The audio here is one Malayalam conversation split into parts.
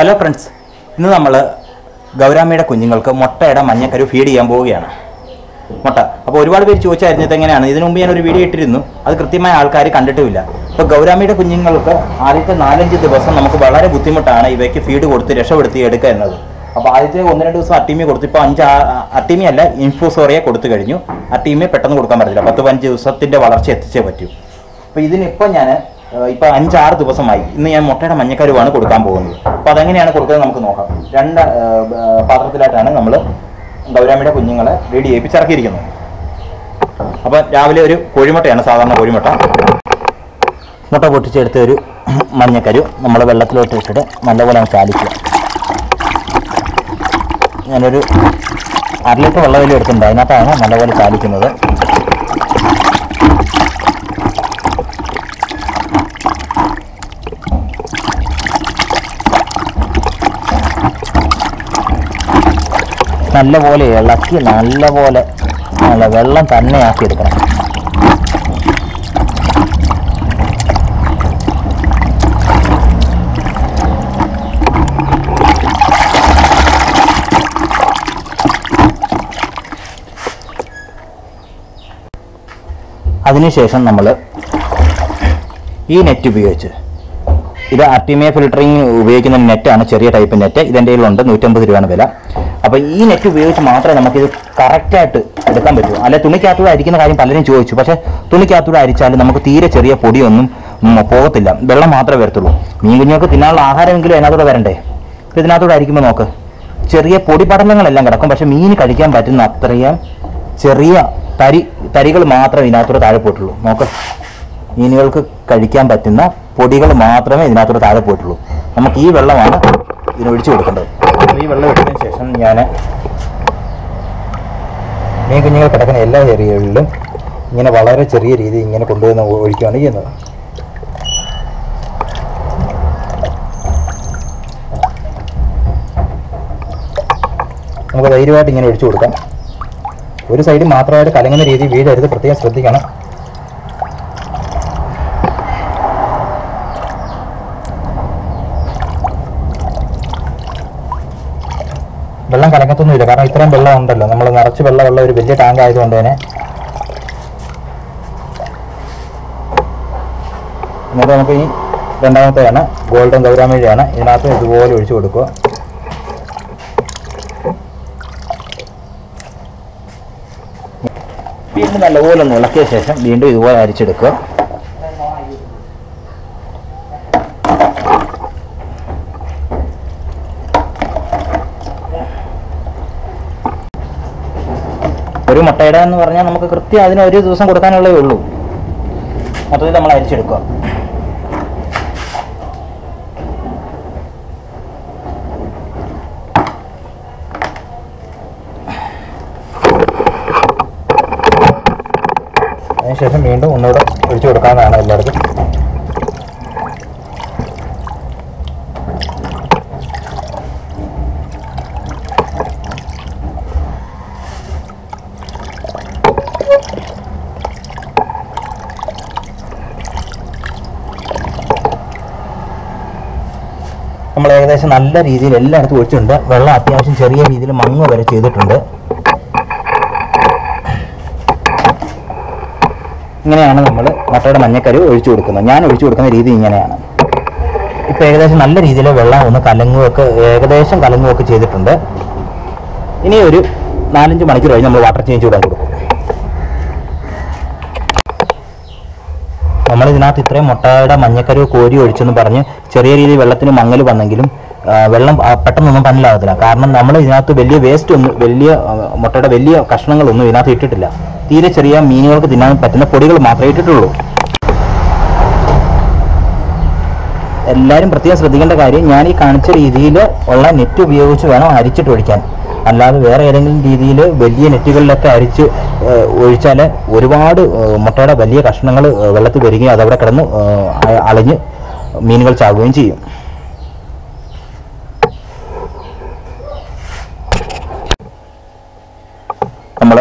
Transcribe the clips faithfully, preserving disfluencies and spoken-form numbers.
ഹലോ ഫ്രണ്ട്സ്, ഇന്ന് നമ്മൾ ഗൗരാമ്മയുടെ കുഞ്ഞുങ്ങൾക്ക് മുട്ടയുടെ മഞ്ഞക്കരു ഫീഡ് ചെയ്യാൻ പോവുകയാണ്. മുട്ട അപ്പോൾ ഒരുപാട് പേര് ചോദിച്ചായിരുന്നു എങ്ങനെയാണ്. ഇതിനു മുമ്പ് ഞാനൊരു വീഡിയോ ഇട്ടിരുന്നു, അത് കൃത്യമായ ആൾക്കാർ കണ്ടിട്ടുമില്ല. അപ്പോൾ ഗൗരാമ്മയുടെ കുഞ്ഞുങ്ങൾക്ക് ആദ്യത്തെ നാലഞ്ച് ദിവസം നമുക്ക് വളരെ ബുദ്ധിമുട്ടാണ് ഇവയ്ക്ക് ഫീഡ് കൊടുത്ത് രക്ഷപ്പെടുത്തിയെടുക്കുക എന്നത്. അപ്പോൾ ആദ്യത്തെ ഒന്ന് രണ്ട് ദിവസം അട്ടീമിയെ കൊടുത്തു. ഇപ്പോൾ അഞ്ച് അട്ടീമി അല്ല, ഇൻഫ്യൂസോറിയെ കൊടുത്തു കഴിഞ്ഞു. അട്ടീമിയെ പെട്ടെന്ന് കൊടുക്കാൻ പറ്റില്ല, പത്ത് പതിനഞ്ച് ദിവസത്തിൻ്റെ വളർച്ച എത്തിച്ചേ പറ്റൂ. അപ്പോൾ ഇതിനിപ്പോൾ ഞാൻ ഇപ്പോൾ അഞ്ചാറ് ദിവസമായി. ഇന്ന് ഞാൻ മുട്ടയുടെ മഞ്ഞക്കരുവാണ് കൊടുക്കാൻ പോകുന്നത്. അപ്പോൾ അതെങ്ങനെയാണ് കൊടുക്കുന്നത് നമുക്ക് നോക്കാം. രണ്ട് പാത്രത്തിലായിട്ടാണ് നമ്മൾ ഗൗരാമ്മയുടെ കുഞ്ഞുങ്ങളെ റെഡി ഏൽപ്പിച്ചിറക്കിയിരിക്കുന്നത്. അപ്പോൾ രാവിലെ ഒരു കോഴിമുട്ടയാണ്, സാധാരണ കോഴിമുട്ട. മുട്ട പൊട്ടിച്ചെടുത്ത ഒരു മഞ്ഞക്കരു നമ്മൾ വെള്ളത്തിലോട്ട് ഇട്ടിട്ട് നല്ലപോലെ ചാലിക്കുക. ഞാനൊരു അര ലിറ്റർ വെള്ളത്തിൽ എടുത്തിട്ടുണ്ട്, അതിനകത്താണ് നല്ലപോലെ ചാലിക്കുന്നത്. നല്ലപോലെ ഇളക്കി നല്ലപോലെ നല്ല വെള്ളം തന്നെ ആക്കി എടുക്കണം. അതിനുശേഷം നമ്മൾ ഈ നെറ്റ് ഉപയോഗിച്ച്, ഇത് അർട്ടിമേ ഫിൽട്ടറിങ് ഉപയോഗിക്കുന്ന നെറ്റാണ്, ചെറിയ ടൈപ്പ് നെറ്റ്. ഇതിൻ്റെ കയ്യിലുണ്ട്, നൂറ്റമ്പത് രൂപയാണ് വില. അപ്പോൾ ഈ നെറ്റ് ഉപയോഗിച്ച് മാത്രമേ നമുക്കിത് കറക്റ്റായിട്ട് എടുക്കാൻ പറ്റൂ. അല്ലെ തുണിക്കകത്തൂടെ അരിക്കുന്ന കാര്യം പലരും ചോദിച്ചു. പക്ഷേ തുണിക്കകത്തൂടെ അരിച്ചാലും നമുക്ക് തീരെ ചെറിയ പൊടിയൊന്നും പോകത്തില്ല, വെള്ളം മാത്രമേ വരത്തുള്ളൂ. മീൻ കുഞ്ഞുങ്ങൾക്ക് തിന്നാനുള്ള ആഹാരമെങ്കിലും അതിനകത്തൂടെ വരണ്ടേ. ഇപ്പോൾ ഇതിനകത്തൂടെ അരിക്കുമ്പോൾ നോക്ക്, ചെറിയ പൊടി പടലങ്ങളെല്ലാം കിടക്കും. പക്ഷേ മീൻ കഴിക്കാൻ പറ്റുന്ന അത്രയും ചെറിയ തരി തരികൾ മാത്രമേ ഇതിനകത്തൂടെ താഴെ പോയിട്ടുള്ളൂ. നോക്ക്, മീനുകൾക്ക് കഴിക്കാൻ പറ്റുന്ന പൊടികൾ മാത്രമേ ഇതിനകത്തൂടെ താഴെ പോയിട്ടുള്ളൂ. നമുക്ക് ഈ വെള്ളമാണ് ഇതിനൊഴിച്ചു കൊടുക്കേണ്ടത്. ഈ വെള്ളം എടുത്തതിന് ശേഷം ഞാൻ മീൻ കുഞ്ഞുങ്ങൾ കിടക്കുന്ന എല്ലാ ഏരിയകളിലും ഇങ്ങനെ വളരെ ചെറിയ രീതിയിൽ ഇങ്ങനെ കൊണ്ടുവന്ന് ഒഴിക്കുകയാണ് ചെയ്യുന്നത്. നമുക്ക് ധൈര്യമായിട്ട് ഇങ്ങനെ ഒഴിച്ചു കൊടുക്കാം. ഒരു സൈഡിൽ മാത്രമായിട്ട് കലങ്ങുന്ന രീതി വീഴരുത്, പ്രത്യേകം ശ്രദ്ധിക്കണം. വെള്ളം കലക്കത്തൊന്നുമില്ല, കാരണം ഇത്രയും വെള്ളം ഉണ്ടല്ലോ. നമ്മൾ നിറച്ച് വെള്ളമുള്ള ഒരു വലിയ ടാങ്ക് ആയതുകൊണ്ട് തന്നെ എന്നിട്ട് നമുക്ക് ഈ രണ്ടാമത്തെയാണ്, ഗോൾഡൻ ഗൗരാമേഴയാണ്. ഇതിനകത്ത് ഇതുപോലെ ഒഴിച്ചു കൊടുക്കുക. വീണ്ടും നല്ലപോലെ ഒന്ന് ഇളക്കിയ ശേഷം വീണ്ടും ഇതുപോലെ അരിച്ചെടുക്കുക. ഒരു മുട്ടയുടെ എന്ന് പറഞ്ഞാൽ നമുക്ക് കൃത്യം അതിന് ഒരു ദിവസം കൊടുക്കാനുള്ളതേ ഉള്ളൂ. മൊത്തത്തിൽ നമ്മൾ അരിച്ചെടുക്കുക. അതിനുശേഷം വീണ്ടും ഒന്നുകൂടെ ഒഴിച്ചു കൊടുക്കാവുന്നതാണ് എല്ലാവർക്കും. നമ്മൾ ഏകദേശം നല്ല രീതിയിൽ എല്ലായിടത്തും ഒഴിച്ചിട്ടുണ്ട്. വെള്ളം അത്യാവശ്യം ചെറിയ രീതിയിൽ മങ്ങ് വരെ ചെയ്തിട്ടുണ്ട്. ഇങ്ങനെയാണ് നമ്മൾ മുട്ടയുടെ മഞ്ഞക്കരു ഒഴിച്ചു കൊടുക്കുന്നത്. ഞാൻ ഒഴിച്ചു കൊടുക്കുന്ന രീതി ഇങ്ങനെയാണ്. ഇപ്പോൾ ഏകദേശം നല്ല രീതിയിൽ വെള്ളം ഒന്ന് കലങ്ങുമൊക്കെ ഏകദേശം കലങ്ങുമൊക്കെ ചെയ്തിട്ടുണ്ട്. ഇനി ഒരു നാലഞ്ച് മണിക്കൂർ കഴിഞ്ഞ് നമ്മൾ വാട്ടർ ചേഞ്ച് ഇടാൻ കൊടുക്കും. നമ്മളിതിനകത്ത് ഇത്രയും മുട്ടയുടെ മഞ്ഞക്കരു കോരി ഒഴിച്ചെന്ന് പറഞ്ഞ് ചെറിയ രീതിയിൽ വെള്ളത്തിന് മങ്ങൽ വന്നെങ്കിലും വെള്ളം പെട്ടെന്നൊന്നും പന്നലാകത്തില്ല. കാരണം നമ്മൾ ഇതിനകത്ത് വലിയ വേസ്റ്റ് ഒന്നും, വലിയ മുട്ടയുടെ വലിയ കഷ്ണങ്ങളൊന്നും ഇതിനകത്ത് ഇട്ടിട്ടില്ല. തീരെ ചെറിയ മീനുകൾക്ക് തിന്നാൻ പറ്റുന്ന പൊടികൾ മാത്രമേ ഇട്ടിട്ടുള്ളൂ. എല്ലാവരും പ്രത്യേകം ശ്രദ്ധിക്കേണ്ട കാര്യം, ഞാൻ ഈ കാണിച്ച രീതിയിൽ ഉള്ള നെറ്റ് ഉപയോഗിച്ച് വേണം അരിച്ചിട്ട് ഒഴിക്കാൻ. അല്ലാതെ വേറെ ഏതെങ്കിലും രീതിയിൽ വലിയ നെറ്റുകളിലൊക്കെ അരിച്ച് ഒഴിച്ചാൽ ഒരുപാട് മുട്ടയുടെ വലിയ കഷ്ണങ്ങൾ വെള്ളത്തിൽ വരികയും അതവിടെ കിടന്ന് അളിഞ്ഞ് മീനുകൾ ചാവുകയും ചെയ്യും. നമ്മൾ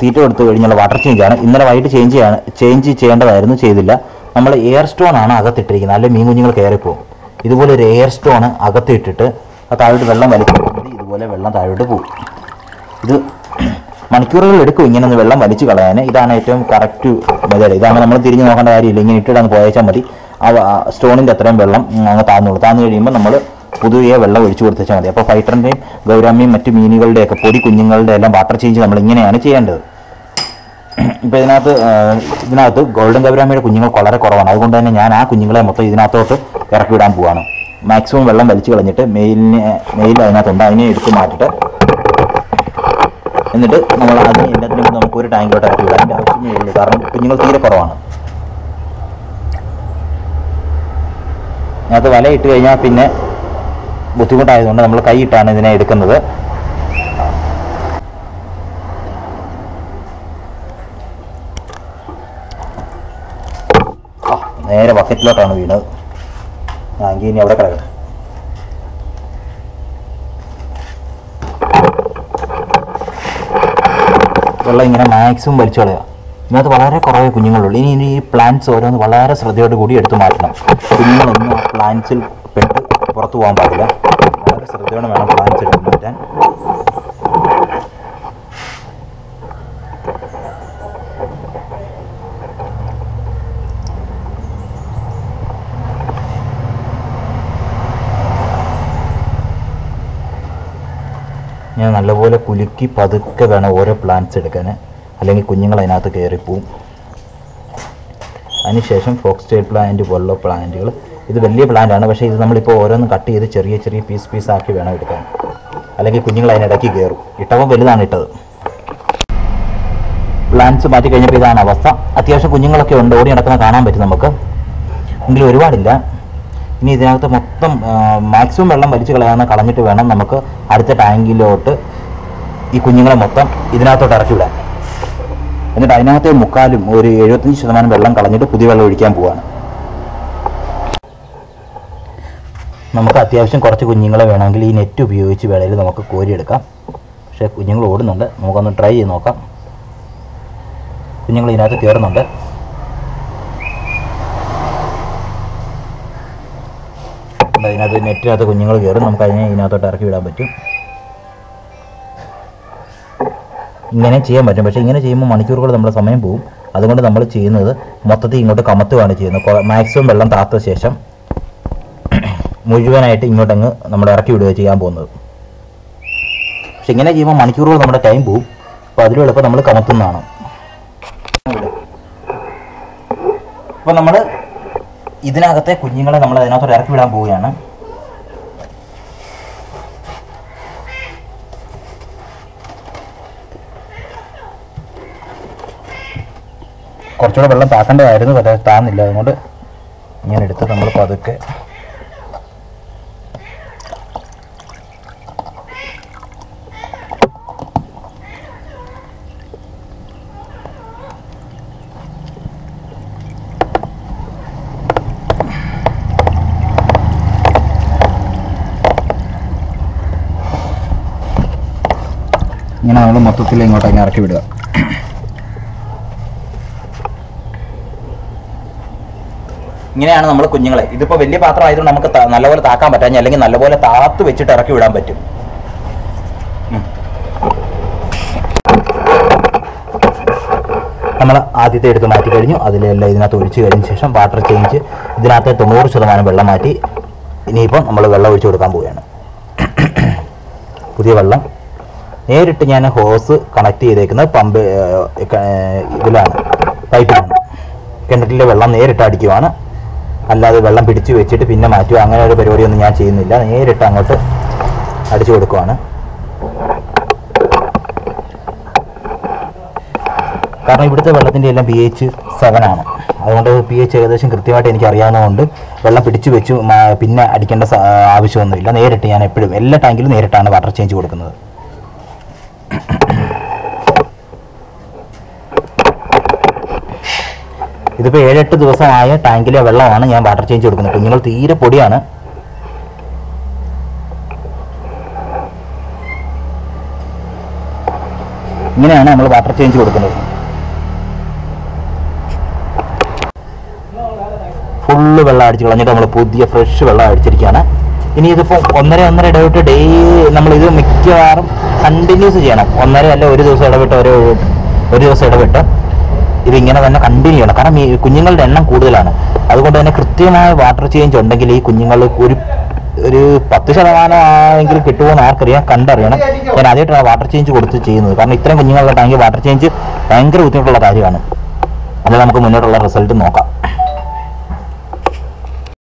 തീറ്റ കൊടുത്തു കഴിഞ്ഞുള്ള വാട്ടർ ചേഞ്ചാണ്. ഇന്നലെ വൈകിട്ട് ചേഞ്ച് ചെയ്യാണ് ചേഞ്ച് ചെയ്യേണ്ടതായിരുന്നു, ചെയ്തില്ല. നമ്മൾ എയർ സ്റ്റോൺ ആണ് അകത്തിട്ടിരിക്കുന്നത്, അല്ലെങ്കിൽ മീൻ കുഞ്ഞുങ്ങൾ കയറിപ്പോകും. ഇതുപോലെ ഒരു എയർ സ്റ്റോൺ അകത്ത് ഇട്ടിട്ട് ആ താഴോട്ട് വെള്ളം വലിക്കുമ്പോൾ ഇതുപോലെ വെള്ളം താഴോട്ട് പോകും. ഇത് മണിക്കൂറുകൾ എടുക്കും ഇങ്ങനെ വെള്ളം വലിച്ചു കളയാൻ. ഇതാണ് ഏറ്റവും കറക്റ്റ് മെതേഡ്. ഇതാകുമ്പോൾ നമ്മൾ തിരിഞ്ഞ് നോക്കേണ്ട കാര്യമില്ല, ഇങ്ങനെ ഇട്ടിടാൻ പോയച്ചാൽ മതി. ആ സ്റ്റോണിൻ്റെ അത്രയും വെള്ളം അങ്ങ് താഴ്ന്നുള്ളൂ. താഴ്ന്നു കഴിയുമ്പോൾ നമ്മൾ പൊതുവെ വെള്ളം ഒഴിച്ചു കൊടുത്താൽ മതി. അപ്പോൾ ഫൈറ്ററിൻ്റെയും ഗൗരാമ്യയും മറ്റ് മീനുകളുടെയൊക്കെ പൊടി കുഞ്ഞുങ്ങളുടെ എല്ലാം വാട്ടർ ചേഞ്ച് നമ്മൾ ഇങ്ങനെയാണ് ചെയ്യേണ്ടത്. ഇപ്പോൾ ഇതിനകത്ത് ഇതിനകത്ത് ഗോൾഡൻ ഗൗരാമ്യയുടെ കുഞ്ഞുങ്ങൾ വളരെ കുറവാണ്. അതുകൊണ്ട് തന്നെ ഞാൻ ആ കുഞ്ഞുങ്ങളെ മൊത്തം ഇതിനകത്തോട്ട് ഇറക്കി വിടാൻ പോവാണ്. മാക്സിമം വെള്ളം വലിച്ചു കളഞ്ഞിട്ട് മെയിലിനെ മെയിൽ അതിനകത്തുണ്ട്, അതിനെ എടുത്ത് മാറ്റിട്ട് എന്നിട്ട് നമ്മൾ അതിന് എല്ലാത്തിനും നമുക്ക് ഒരു ടാങ്കിലോട്ട് ഇറക്കി വിടാൻ ആവശ്യമേ ഉള്ളൂ. കാരണം കുഞ്ഞുങ്ങൾ തീരെ കുറവാണ്. അത് വല ഇട്ട് കഴിഞ്ഞാൽ പിന്നെ ബുദ്ധിമുട്ടായതുകൊണ്ട് നമ്മൾ കൈ ഇട്ടാണ് ഇതിനെ എടുക്കുന്നത്. നേരെ ബക്കറ്റിലോട്ടാണ് വീണത്. ആങ്കി ഇനി അവിടെ കിടക്കണം. വെള്ളം ഇങ്ങനെ മാക്സിമം വലിച്ചു കളയുക. ഇതിനകത്ത് വളരെ കുറേ കുഞ്ഞുങ്ങളുള്ളൂ. ഇനി ഇനി ഈ പ്ലാന്റ്സ് ഓരോന്ന് വളരെ ശ്രദ്ധയോട് കൂടി എടുത്തു മാറ്റണം. കുഞ്ഞുങ്ങളൊന്നും ആ പ്ലാന്റ്സിൽ പെട്ട് പുറത്തു പോകാൻ പാടില്ല. വളരെ ശ്രദ്ധയോടെ വേണം പ്ലാന്റ്സ് എടുത്തു മാറ്റാൻ. ഞാൻ നല്ലപോലെ കുലുക്കി പതുക്കെ വേണം ഓരോ പ്ലാന്റ്സ് എടുക്കാൻ, അല്ലെങ്കിൽ കുഞ്ഞുങ്ങൾ അതിനകത്ത് കയറിപ്പോവും. അതിനുശേഷം ഫോക്സ് ടെയിൽ പ്ലാന്റ് പോലുള്ള പ്ലാന്റുകൾ, ഇത് വലിയ പ്ലാന്റാണ്, പക്ഷേ ഇത് നമ്മളിപ്പോൾ ഓരോന്ന് കട്ട് ചെയ്ത് ചെറിയ ചെറിയ പീസ് പീസാക്കി വേണം എടുക്കാൻ, അല്ലെങ്കിൽ കുഞ്ഞുങ്ങൾ അതിനിടയ്ക്ക് കയറും. ഇട്ടപ്പോൾ വലുതാണ് ഇട്ടത്. പ്ലാന്റ്സ് മാറ്റി കഴിഞ്ഞപ്പോൾ ഇതാണ് അവസ്ഥ. അത്യാവശ്യം കുഞ്ഞുങ്ങളൊക്കെ ഉണ്ട്, ഓടി നടക്കുന്ന കാണാൻ പറ്റും നമുക്ക്, എങ്കിലും ഒരുപാടില്ല. ഇനി ഇതിനകത്ത് മൊത്തം മാക്സിമം വെള്ളം വലിച്ചു കളയാവുന്ന കളഞ്ഞിട്ട് വേണം നമുക്ക് അടുത്ത ടാങ്കിലോട്ട് ഈ കുഞ്ഞുങ്ങളെ മൊത്തം ഇതിനകത്തോട്ട് ഇറക്കി വിടാൻ. എന്നിട്ട് അതിനകത്തെ മുക്കാലും ഒരു എഴുപത്തഞ്ച് ശതമാനം വെള്ളം കളഞ്ഞിട്ട് പുതിയ വെള്ളം ഒഴിക്കാൻ പോവാണ്. നമുക്ക് അത്യാവശ്യം കുറച്ച് കുഞ്ഞുങ്ങളെ വേണമെങ്കിൽ ഈ നെറ്റ് ഉപയോഗിച്ച് വേളയിൽ നമുക്ക് കോരിയെടുക്കാം. പക്ഷേ കുഞ്ഞുങ്ങൾ ഓടുന്നുണ്ട്, നമുക്കൊന്ന് ട്രൈ ചെയ്ത് നോക്കാം. കുഞ്ഞുങ്ങൾ ഇതിനകത്ത് കയറുന്നുണ്ട്. അതിനകത്ത് നെറ്റിനകത്ത് കുഞ്ഞുങ്ങൾ കയറും. നമുക്ക് അതിനെ ഇതിനകത്തോട്ട് ഇറക്കി വിടാൻ പറ്റും. ഇങ്ങനെ ചെയ്യാൻ പറ്റും. പക്ഷേ ഇങ്ങനെ ചെയ്യുമ്പോൾ മണിക്കൂറുകൾ നമ്മുടെ സമയം പോകും. അതുകൊണ്ട് നമ്മൾ ചെയ്യുന്നത് മൊത്തത്തിൽ ഇങ്ങോട്ട് കമത്തുകയാണ് ചെയ്യുന്നത്. മാക്സിമം വെള്ളം താത്ത ശേഷം മുഴുവനായിട്ട് ഇങ്ങോട്ടങ്ങ് നമ്മൾ ഇറക്കി വിടുക ചെയ്യാൻ പോകുന്നത്. പക്ഷെ ഇങ്ങനെ ചെയ്യുമ്പോൾ മണിക്കൂറുകൾ നമ്മുടെ ടൈം പോവും. അപ്പോൾ അതിലും എളുപ്പം നമ്മൾ കമത്തുന്നതാണ്. അപ്പോൾ നമ്മൾ ഇതിനകത്തെ കുഞ്ഞുങ്ങളെ നമ്മൾ അതിനകത്തോട് ഇറക്കി വിടാൻ പോവുകയാണ്. കുറച്ചുകൂടെ വെള്ളം താക്കേണ്ടതായിരുന്നു, പക്ഷേ താന്നില്ല. അതുകൊണ്ട് ഞാൻ എടുത്ത് നമ്മൾ പതുക്കെ ഇങ്ങനെ നമ്മൾ മൊത്തത്തിൽ ഇങ്ങോട്ട് അങ്ങനെ ഇറക്കി വിടുക. ഇങ്ങനെയാണ് നമ്മൾ കുഞ്ഞുങ്ങളെ. ഇതിപ്പോൾ വലിയ പാത്രം ആയതുകൊണ്ട് നമുക്ക് നല്ലപോലെ താക്കാൻ പറ്റാഞ്ഞ, അല്ലെങ്കിൽ നല്ലപോലെ താത്ത് വെച്ചിട്ട് ഇറക്കി വിടാൻ പറ്റും. നമ്മൾ ആദ്യത്തെ എടുത്ത് മാറ്റി കഴിഞ്ഞു. അതിലെല്ലാം ഇതിനകത്ത് ഒഴിച്ചു കഴിഞ്ഞ ശേഷം വാട്ടർ ചേഞ്ച് ഇതിനകത്തെ തൊണ്ണൂറ് ശതമാനം വെള്ളം മാറ്റി ഇനിയിപ്പം നമ്മൾ വെള്ളം ഒഴിച്ചു കൊടുക്കാൻ പോവുകയാണ്. പുതിയ വെള്ളം നേരിട്ട് ഞാൻ ഹോസ് കണക്ട് ചെയ്തേക്കുന്നത് പമ്പ് ഇതിലാണ്, പൈപ്പിലാണ്. കിണറ്റിലെ വെള്ളം നേരിട്ട് അടിക്കുവാണ്, അല്ലാതെ വെള്ളം പിടിച്ചു വെച്ചിട്ട് പിന്നെ മാറ്റുക അങ്ങനെ ഒരു പരിപാടിയൊന്നും ഞാൻ ചെയ്യുന്നില്ല. നേരിട്ട് അങ്ങോട്ട് അടിച്ചു കൊടുക്കുവാണ്. കാരണം ഇവിടുത്തെ വെള്ളത്തിൻ്റെ എല്ലാം പി എച്ച് സെവനാണ്. അതുകൊണ്ട് പി എച്ച് ഏകദേശം കൃത്യമായിട്ട് എനിക്ക് അറിയാവുന്നതുകൊണ്ട് വെള്ളം പിടിച്ചു വെച്ചു പിന്നെ അടിക്കേണ്ട ആവശ്യമൊന്നുമില്ല. നേരിട്ട് ഞാൻ എപ്പോഴും എല്ലാ ടാങ്കിലും നേരിട്ടാണ് വാട്ടർ ചേഞ്ച് കൊടുക്കുന്നത്. ഇതിപ്പോൾ ഏഴെട്ട് ദിവസമായ ടാങ്കിലെ വെള്ളമാണ് ഞാൻ വാട്ടർ ചേഞ്ച് കൊടുക്കുന്നത്. കുഞ്ഞുങ്ങൾ തീരെ പൊടിയാണ്. ഇങ്ങനെയാണ് നമ്മൾ വാട്ടർ ചേഞ്ച് കൊടുക്കുന്നത്. ഫുള്ള് വെള്ളം അടിച്ച് കളഞ്ഞിട്ട് നമ്മൾ പുതിയ ഫ്രഷ് വെള്ളം അടിച്ചിരിക്കുകയാണ്. ഇനി ഇതിപ്പോൾ ഒന്നര ഒന്നര ഇടവിട്ട് ഡേ നമ്മളിത് മിക്കവാറും കണ്ടിന്യൂസ് ചെയ്യണം. ഒന്നര അല്ല ഒരു ദിവസം ഇടവിട്ട് ഒരു ഒരു ദിവസം ഇടവിട്ട് ഇതിങ്ങനെ തന്നെ കണ്ടിന്യൂ ചെയ്യണം. കാരണം ഈ കുഞ്ഞുങ്ങളുടെ എണ്ണം കൂടുതലാണ്. അതുകൊണ്ട് തന്നെ കൃത്യമായ വാട്ടർ ചേഞ്ച് ഉണ്ടെങ്കിൽ ഈ കുഞ്ഞുങ്ങൾ ഒരു ഒരു പത്ത് ശതമാനം ആണെങ്കിൽ കിട്ടുമെന്ന് ആർക്കറിയാം, കണ്ടറിയണം. ഞാൻ ആദ്യമായിട്ടാണ് വാട്ടർ ചേഞ്ച് കൊടുത്ത് ചെയ്യുന്നത്. കാരണം ഇത്രയും കുഞ്ഞുങ്ങളുടെ ടാങ്കിൽ വാട്ടർ ചേഞ്ച് ഭയങ്കര ബുദ്ധിമുട്ടുള്ള കാര്യമാണ്. അത് നമുക്ക് മുന്നോട്ടുള്ള റിസൾട്ട് നോക്കാം.